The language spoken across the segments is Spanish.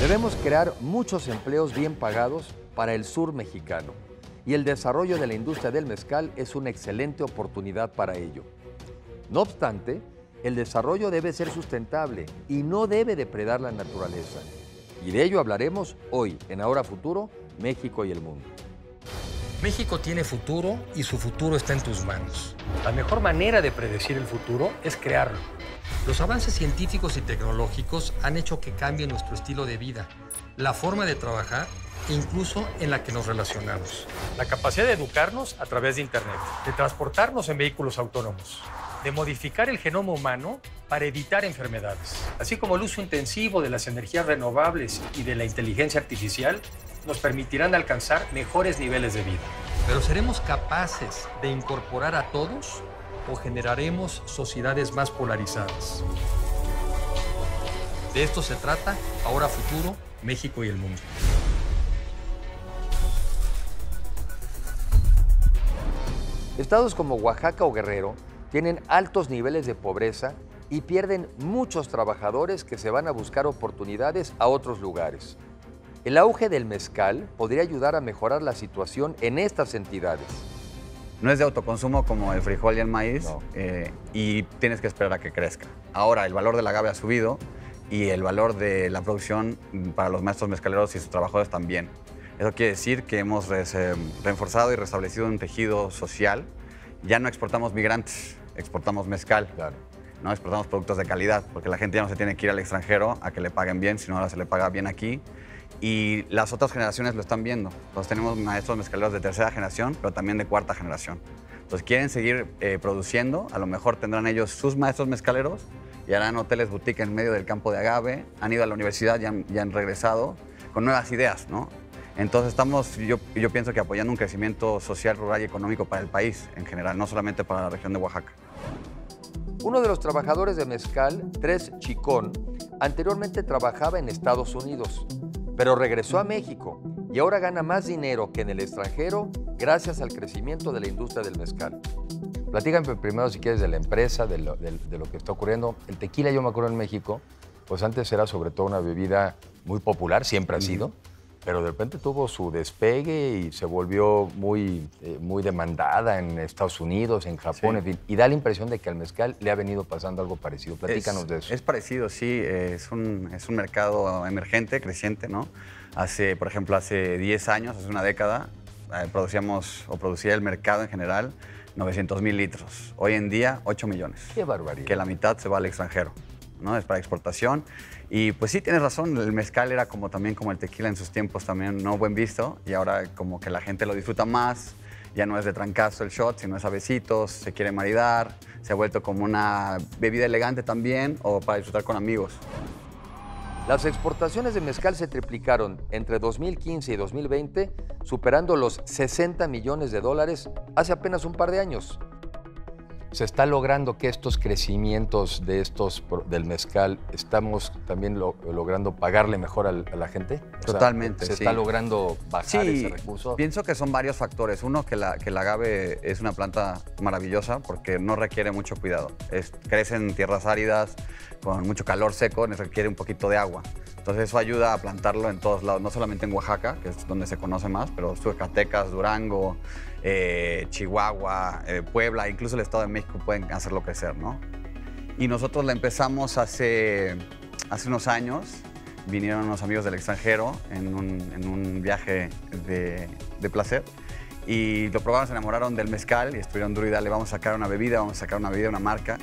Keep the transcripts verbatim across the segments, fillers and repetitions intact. Debemos crear muchos empleos bien pagados para el sur mexicano y el desarrollo de la industria del mezcal es una excelente oportunidad para ello. No obstante, el desarrollo debe ser sustentable y no debe depredar la naturaleza. Y de ello hablaremos hoy en Ahora Futuro, México y el Mundo. México tiene futuro y su futuro está en tus manos. La mejor manera de predecir el futuro es crearlo. Los avances científicos y tecnológicos han hecho que cambie nuestro estilo de vida, la forma de trabajar e incluso en la que nos relacionamos. La capacidad de educarnos a través de Internet, de transportarnos en vehículos autónomos, de modificar el genoma humano para evitar enfermedades, así como el uso intensivo de las energías renovables y de la inteligencia artificial, nos permitirán alcanzar mejores niveles de vida. ¿Pero seremos capaces de incorporar a todos o generaremos sociedades más polarizadas? De esto se trata Ahora Futuro, México y el Mundo. Estados como Oaxaca o Guerrero tienen altos niveles de pobreza y pierden muchos trabajadores que se van a buscar oportunidades a otros lugares. El auge del mezcal podría ayudar a mejorar la situación en estas entidades. No es de autoconsumo como el frijol y el maíz, no. eh, y tienes que esperar a que crezca. Ahora, el valor del agave ha subido y el valor de la producción para los maestros mezcaleros y sus trabajadores también. Eso quiere decir que hemos re reforzado y restablecido un tejido social. Ya no exportamos migrantes, exportamos mezcal. Claro. No exportamos productos de calidad, porque la gente ya no se tiene que ir al extranjero a que le paguen bien, sino ahora se le paga bien aquí. Y las otras generaciones lo están viendo. Entonces tenemos maestros mezcaleros de tercera generación, pero también de cuarta generación. Entonces quieren seguir eh, produciendo, a lo mejor tendrán ellos sus maestros mezcaleros y harán hoteles boutique en medio del campo de agave, han ido a la universidad y han, y han regresado con nuevas ideas, ¿no? Entonces estamos, yo, yo pienso que apoyando un crecimiento social, rural y económico para el país en general, no solamente para la región de Oaxaca. Uno de los trabajadores de Mezcal Tres Chicón anteriormente trabajaba en Estados Unidos, pero regresó a México y ahora gana más dinero que en el extranjero gracias al crecimiento de la industria del mezcal. Platícame primero, si quieres, de la empresa, de lo, de, de lo que está ocurriendo. El tequila, yo me acuerdo en México, pues antes era sobre todo una bebida muy popular, siempre ha sido, pero de repente tuvo su despegue y se volvió muy, eh, muy demandada en Estados Unidos, en Japón, sí. En fin, y da la impresión de que al mezcal le ha venido pasando algo parecido. Platícanos es, de eso. Es parecido, sí. Es un, es un mercado emergente, creciente, ¿no? Hace, por ejemplo, hace diez años, hace una década, eh, producíamos o producía el mercado en general novecientos mil litros. Hoy en día, ocho millones. ¡Qué barbaridad! Que la mitad se va al extranjero, ¿no? Es para exportación. Y pues sí, tienes razón, el mezcal era como también como el tequila en sus tiempos, también no buen visto, y ahora como que la gente lo disfruta más, ya no es de trancazo el shot, sino es a besitos, se quiere maridar, se ha vuelto como una bebida elegante también, o para disfrutar con amigos. Las exportaciones de mezcal se triplicaron entre dos mil quince y dos mil veinte, superando los sesenta millones de dólares hace apenas un par de años. ¿Se está logrando que estos crecimientos de estos, del mezcal, estamos también lo, logrando pagarle mejor a la gente? O Totalmente, sea, ¿Se sí. está logrando bajar sí, ese recurso? Pienso que son varios factores. Uno, que, la, que el agave es una planta maravillosa porque no requiere mucho cuidado. Es, crece en tierras áridas, con mucho calor seco, requiere un poquito de agua. Entonces eso ayuda a plantarlo en todos lados, no solamente en Oaxaca, que es donde se conoce más, pero Zacatecas, Durango, eh, Chihuahua, eh, Puebla, incluso el Estado de México pueden hacerlo crecer, ¿no? Y nosotros la empezamos hace, hace unos años, vinieron unos amigos del extranjero en un, en un viaje de, de placer y lo probaron, se enamoraron del mezcal y estuvieron duro y dale, vamos a sacar una bebida, vamos a sacar una bebida, una marca.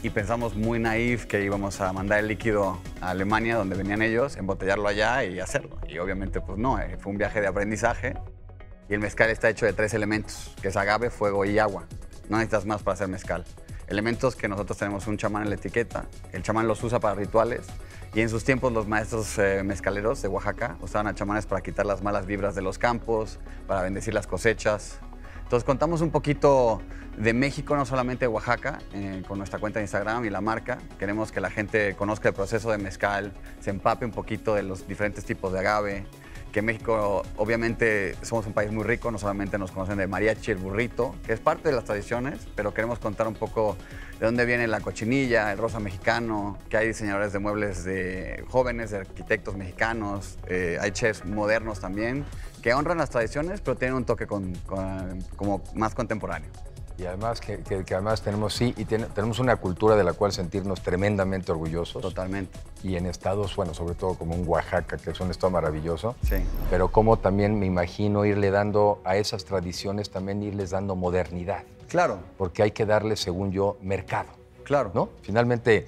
Y pensamos muy naif que íbamos a mandar el líquido a Alemania, donde venían ellos, embotellarlo allá y hacerlo. Y obviamente, pues no, fue un viaje de aprendizaje. Y el mezcal está hecho de tres elementos, que es agave, fuego y agua. No necesitas más para hacer mezcal. Elementos que nosotros tenemos un chamán en la etiqueta. El chamán los usa para rituales. Y en sus tiempos los maestros eh, mezcaleros de Oaxaca usaban a chamanes para quitar las malas vibras de los campos, para bendecir las cosechas. Entonces contamos un poquito de México, no solamente de Oaxaca, eh, con nuestra cuenta de Instagram y la marca. Queremos que la gente conozca el proceso de mezcal, se empape un poquito de los diferentes tipos de agave, que México, obviamente, somos un país muy rico, no solamente nos conocen de mariachi, el burrito, que es parte de las tradiciones, pero queremos contar un poco de dónde viene la cochinilla, el rosa mexicano, que hay diseñadores de muebles de jóvenes, de arquitectos mexicanos, eh, hay chefs modernos también, que honran las tradiciones, pero tienen un toque con, con, como más contemporáneo. Y además que, que, que además tenemos, sí, y ten, tenemos una cultura de la cual sentirnos tremendamente orgullosos. Totalmente. Y en estados, bueno, sobre todo como en Oaxaca, que es un estado maravilloso. Sí. Pero como también me imagino irle dando a esas tradiciones, también irles dando modernidad. Claro. Porque hay que darle, según yo, mercado. Claro. ¿No? Finalmente,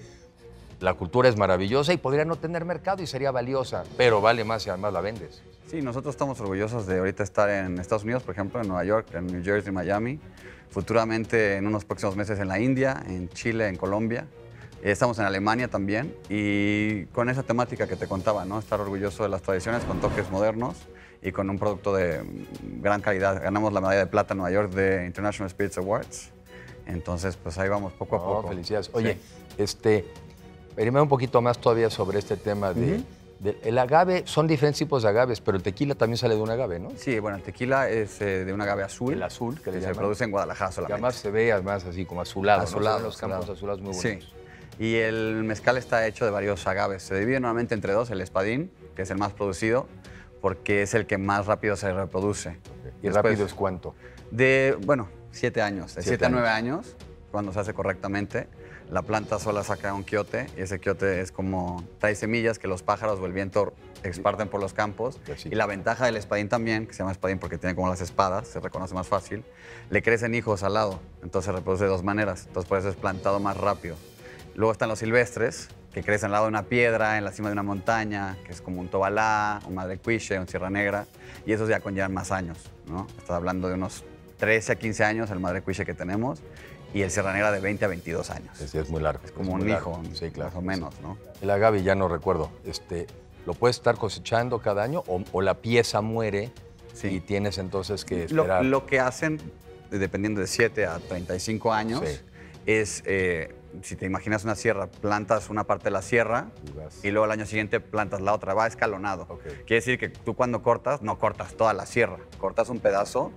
la cultura es maravillosa y podría no tener mercado y sería valiosa, pero vale más y además la vendes. Sí, nosotros estamos orgullosos de ahorita estar en Estados Unidos, por ejemplo, en Nueva York, en New Jersey, Miami. Futuramente, en unos próximos meses, en la India, en Chile, en Colombia. Estamos en Alemania también y con esa temática que te contaba, ¿no? Estar orgulloso de las tradiciones con toques modernos y con un producto de gran calidad. Ganamos la medalla de plata en Nueva York de International Spirits Awards. Entonces, pues ahí vamos poco a oh, poco. Felicidades. Oye, sí. este, permítame un poquito más todavía sobre este tema de... Uh-huh. El agave, son diferentes tipos de agaves, pero el tequila también sale de un agave, ¿no? Sí, bueno, el tequila es eh, de un agave azul. El azul, que, que le se produce en Guadalajara solamente. Que además se ve además así como azulado. Azulado. ¿No? Los campos azulados muy bonitos. Sí. Y el mezcal está hecho de varios agaves. Se divide normalmente entre dos, el espadín, que es el más producido, porque es el que más rápido se reproduce. Okay. ¿Y después, rápido es cuánto? De, bueno, siete años. De siete, siete a nueve años, cuando se hace correctamente. La planta sola saca un quiote y ese quiote es como trae semillas que los pájaros o el viento esparten por los campos. Así. Y la ventaja del espadín también, que se llama espadín porque tiene como las espadas, se reconoce más fácil, le crecen hijos al lado, entonces se reproduce de dos maneras, entonces por eso es plantado más rápido. Luego están los silvestres, que crecen al lado de una piedra, en la cima de una montaña, que es como un tobalá, un madrecuiche, un sierra negra, y esos ya conllevan más años, ¿no? Estás hablando de unos trece a quince años el madrecuiche que tenemos, y el Sierra Negra de veinte a veintidós años. Sí, es muy largo. Es como es un hijo, largo. Sí, claro, más o menos, sí. ¿No? El agave, ya no recuerdo, este, ¿lo puedes estar cosechando cada año o, o la pieza muere sí. y tienes entonces que esperar? Lo, lo que hacen, dependiendo de siete a treinta y cinco años, sí. es, eh, si te imaginas una sierra, plantas una parte de la sierra y, y luego al año siguiente plantas la otra, va escalonado. Okay. Quiere decir que tú cuando cortas, no cortas toda la sierra, cortas un pedazo,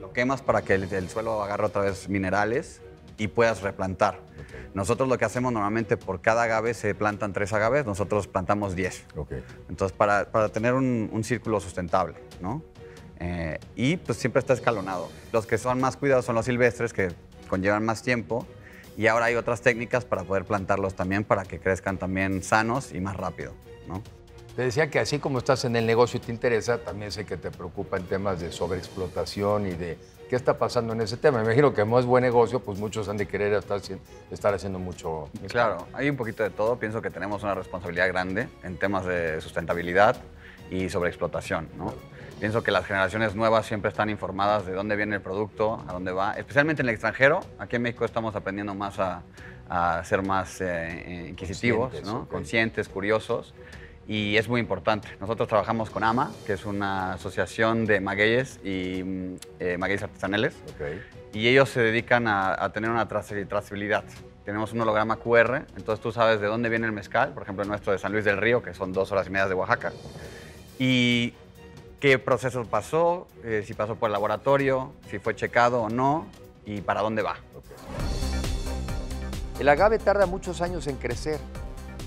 lo quemas para que el, el suelo agarre otra vez minerales y puedas replantar. Okay. Nosotros lo que hacemos normalmente por cada agave se plantan tres agaves, nosotros plantamos diez. Okay. Entonces, para, para tener un, un círculo sustentable, ¿no? Eh, y pues siempre está escalonado. Los que son más cuidados son los silvestres, que conllevan más tiempo, y ahora hay otras técnicas para poder plantarlos también, para que crezcan también sanos y más rápido, ¿no? Te decía que así como estás en el negocio y te interesa, también sé que te preocupan temas de sobreexplotación y de qué está pasando en ese tema. Me imagino que como es buen negocio, pues muchos han de querer estar, estar haciendo mucho. Claro, hay un poquito de todo. Pienso que tenemos una responsabilidad grande en temas de sustentabilidad y sobreexplotación, ¿no? Claro. Pienso que las generaciones nuevas siempre están informadas de dónde viene el producto, a dónde va, especialmente en el extranjero. Aquí en México estamos aprendiendo más a, a ser más eh, inquisitivos, conscientes, ¿no? Okay. Conscientes, curiosos. Y es muy importante. Nosotros trabajamos con A M A, que es una asociación de magueyes y eh, magueyes artesanales. Okay. Y ellos se dedican a, a tener una trazabilidad. Tenemos un holograma Q R, entonces tú sabes de dónde viene el mezcal, por ejemplo, el nuestro de San Luis del Río, que son dos horas y media de Oaxaca. Y qué proceso pasó, eh, si pasó por el laboratorio, si fue checado o no, y para dónde va. Okay. El agave tarda muchos años en crecer.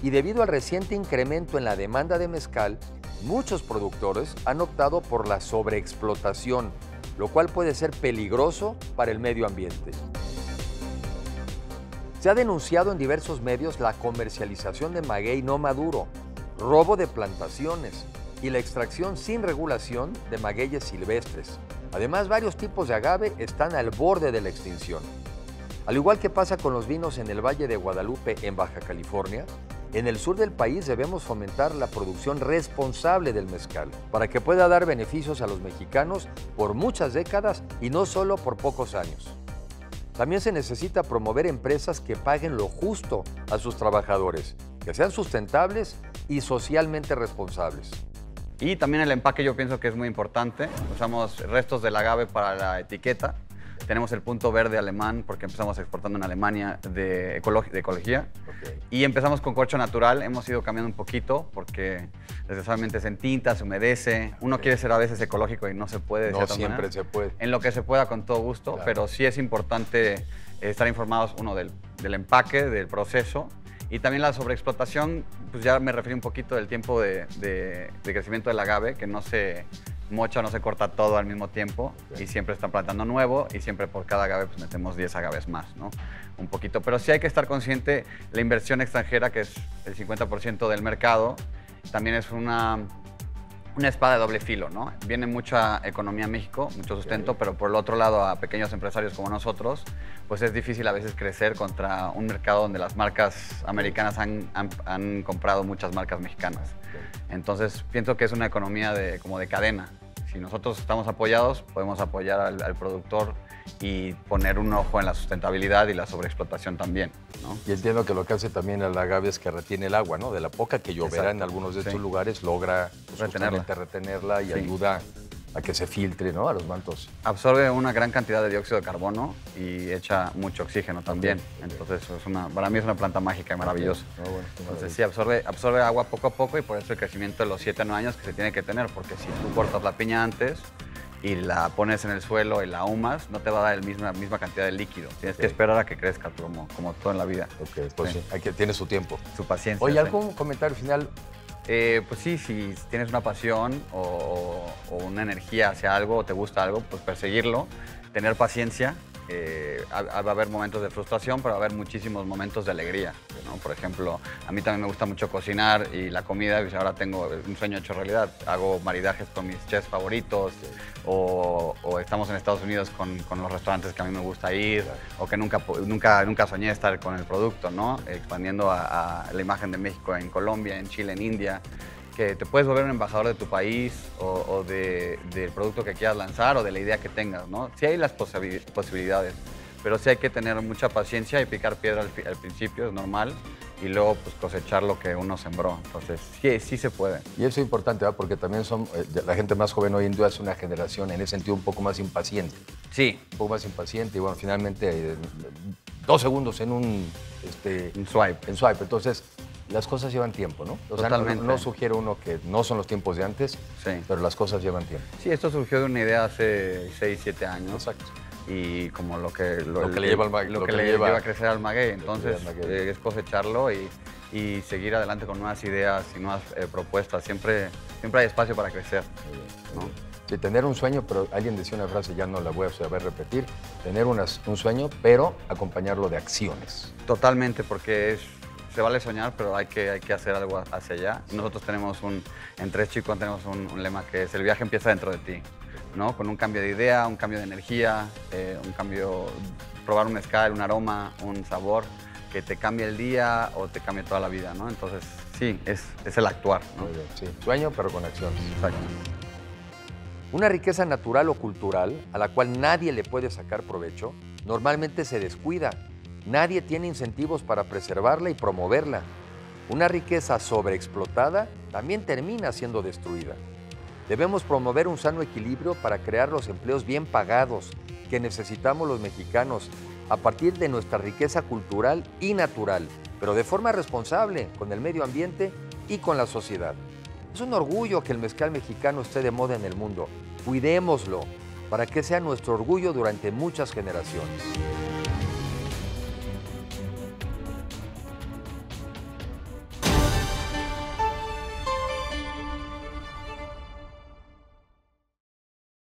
Y debido al reciente incremento en la demanda de mezcal, muchos productores han optado por la sobreexplotación, lo cual puede ser peligroso para el medio ambiente. Se ha denunciado en diversos medios la comercialización de maguey no maduro, robo de plantaciones y la extracción sin regulación de magueyes silvestres. Además, varios tipos de agave están al borde de la extinción. Al igual que pasa con los vinos en el Valle de Guadalupe, en Baja California, en el sur del país debemos fomentar la producción responsable del mezcal para que pueda dar beneficios a los mexicanos por muchas décadas y no solo por pocos años. También se necesita promover empresas que paguen lo justo a sus trabajadores, que sean sustentables y socialmente responsables. Y también el empaque yo pienso que es muy importante. Usamos restos del agave para la etiqueta. Tenemos el punto verde alemán, porque empezamos exportando en Alemania de, ecolo de ecología. Okay. Y empezamos con corcho natural. Hemos ido cambiando un poquito, porque desgraciadamente es en tinta, se humedece. Uno okay. quiere ser a veces ecológico y no se puede. De no cierta siempre manera. se puede. En lo que se pueda, con todo gusto. Claro. Pero sí es importante estar informados, uno, del, del empaque, del proceso. Y también la sobreexplotación, pues ya me referí un poquito del tiempo de, de, de crecimiento del agave, que no se mocha, no se corta todo al mismo tiempo, okay. y siempre están plantando nuevo, y siempre por cada agave pues metemos diez agaves más, ¿no? Un poquito. Pero sí hay que estar consciente, la inversión extranjera, que es el cincuenta por ciento del mercado, también es una, una espada de doble filo, ¿no? Viene mucha economía a México, mucho sustento, okay. pero por el otro lado a pequeños empresarios como nosotros, pues es difícil a veces crecer contra un mercado donde las marcas americanas han, han, han comprado muchas marcas mexicanas. Okay. Entonces pienso que es una economía de, como de cadena. Si nosotros estamos apoyados, podemos apoyar al, al productor y poner un ojo en la sustentabilidad y la sobreexplotación también, ¿no? Y entiendo que lo que hace también el agave es que retiene el agua, ¿no? De la poca que lloverá Exacto. en algunos de estos sí. lugares, logra retenerla, retenerla y sí. ayuda a que se filtre, ¿no? A los mantos. Absorbe una gran cantidad de dióxido de carbono y echa mucho oxígeno también. también. Entonces, es una, para mí es una planta mágica y maravillosa. Oh, bueno, Entonces, sí, absorbe, absorbe agua poco a poco, y por eso el crecimiento de los siete a nueve años que se tiene que tener, porque si tú cortas la piña antes y la pones en el suelo y la ahumas, no te va a dar el mismo, la misma cantidad de líquido. Tienes okay. que esperar a que crezca, como, como todo en la vida. Ok, pues sí. Hay que, tiene su tiempo. Su paciencia. Oye, ¿algún sí. comentario final? Eh, pues sí, si tienes una pasión o, o una energía hacia algo, o te gusta algo, pues perseguirlo, tener paciencia. Eh, va a haber momentos de frustración, pero va a haber muchísimos momentos de alegría, ¿no? Por ejemplo, a mí también me gusta mucho cocinar y la comida, pues ahora tengo un sueño hecho realidad. Hago maridajes con mis chefs favoritos, sí. o, o estamos en Estados Unidos con, con los restaurantes que a mí me gusta ir, sí. o que nunca, nunca, nunca soñé estar con el producto, ¿no? Expandiendo a, a la imagen de México en Colombia, en Chile, en India. Que te puedes volver un embajador de tu país o, o de, del producto que quieras lanzar o de la idea que tengas, ¿no? Sí hay las posibilidades, pero sí hay que tener mucha paciencia y picar piedra al, al principio, es normal, y luego pues, cosechar lo que uno sembró. Entonces, sí, sí se puede. Y eso es importante, ¿verdad? Porque también son, eh, la gente más joven hoy en día es una generación en ese sentido un poco más impaciente. Sí. Un poco más impaciente y, bueno, finalmente eh, dos segundos en un... Este, un swipe. En swipe, entonces... Las cosas llevan tiempo, ¿no? O sea, Totalmente. No, no sugiero uno que no son los tiempos de antes, sí. pero las cosas llevan tiempo. Sí, esto surgió de una idea hace seis, siete años. Exacto. Y como lo que, lo, lo que le lleva, al lo lo que que le lleva, lleva a crecer al maguey. Entonces, eh, es cosecharlo y, y seguir adelante con nuevas ideas y nuevas eh, propuestas. Siempre, siempre hay espacio para crecer, ¿no? Sí, tener un sueño, pero alguien decía una frase, ya no la voy a saber repetir, tener unas, un sueño, pero acompañarlo de acciones. Totalmente, porque es... Se vale soñar, pero hay que, hay que hacer algo hacia allá. Nosotros tenemos un, en Tres Chicón tenemos un, un lema que es el viaje empieza dentro de ti, ¿no? Con un cambio de idea, un cambio de energía, eh, un cambio, probar un mezcal, un aroma, un sabor, que te cambie el día o te cambie toda la vida, ¿no? Entonces, sí, es, es el actuar, ¿no? Muy bien, sí. Sueño, pero con acción. Exacto. Una riqueza natural o cultural a la cual nadie le puede sacar provecho, normalmente se descuida. Nadie tiene incentivos para preservarla y promoverla. Una riqueza sobreexplotada también termina siendo destruida. Debemos promover un sano equilibrio para crear los empleos bien pagados que necesitamos los mexicanos a partir de nuestra riqueza cultural y natural, pero de forma responsable con el medio ambiente y con la sociedad. Es un orgullo que el mezcal mexicano esté de moda en el mundo. Cuidémoslo para que sea nuestro orgullo durante muchas generaciones.